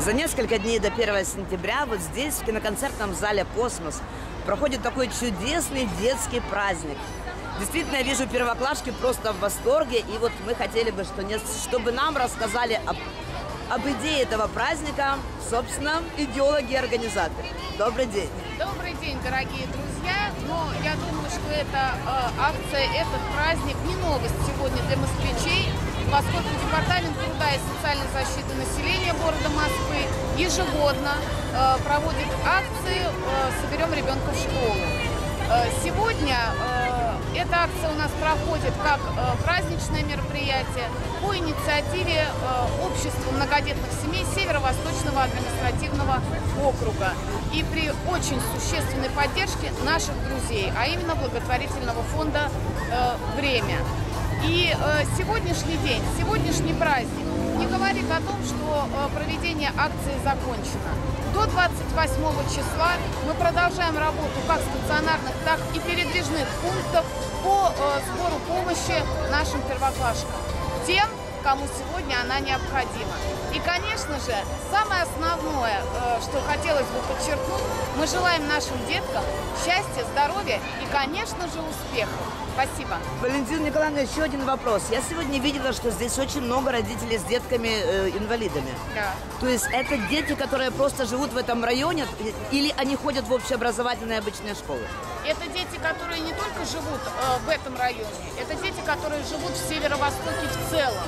За несколько дней до 1 сентября вот здесь, в киноконцертном зале «Космос», проходит такой чудесный детский праздник. Действительно, я вижу первоклашки просто в восторге, и вот мы хотели бы, чтобы нам рассказали об идее этого праздника, собственно, идеологи и организаторы. Добрый день. Добрый день, дорогие друзья. Но я думаю, что эта акция, этот праздник не новость сегодня для москвичей. Московский департамент труда и социальной защиты населения города Москвы ежегодно проводит акции «Соберем ребенка в школу». Сегодня эта акция у нас проходит как праздничное мероприятие по инициативе общества многодетных семей Северо-Восточного административного округа и при очень существенной поддержке наших друзей, а именно благотворительного фонда «Время». И сегодняшний день, сегодняшний праздник не говорит о том, что проведение акции закончено. До 28 числа мы продолжаем работу как стационарных, так и передвижных пунктов по сбору помощи нашим первоклассникам, тем, кому сегодня она необходима. И, конечно же, самое основное, что хотелось бы подчеркнуть, мы желаем нашим деткам счастья, здоровья и, конечно же, успехов. Спасибо. Валентина Николаевна, еще один вопрос. Я сегодня видела, что здесь очень много родителей с детками-инвалидами. Да. То есть это дети, которые просто живут в этом районе, или они ходят в общеобразовательные обычные школы? Это дети, которые не только живут в этом районе, это дети, которые живут в Северо-Востоке в целом.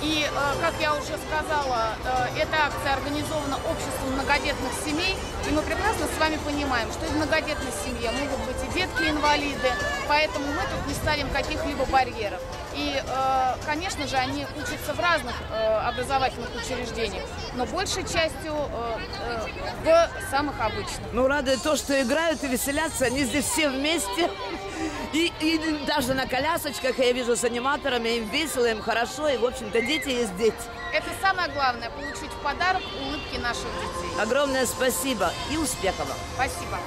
И, как я уже сказала, эта акция организована обществом многодетных семей, и мы прекрасно с вами понимаем, что в многодетной семье могут быть и детки-инвалиды, поэтому мы тут не ставим каких-либо барьеров. И, конечно же, они учатся в разных образовательных учреждениях, но большей частью в самых обычных. Ну, радует то, что играют и веселятся, они здесь все вместе. И даже на колясочках, я вижу, с аниматорами, им весело, им хорошо, и, в общем-то, дети есть дети. Это самое главное, получить в подарок улыбки наших детей. Огромное спасибо и успехов вам. Спасибо.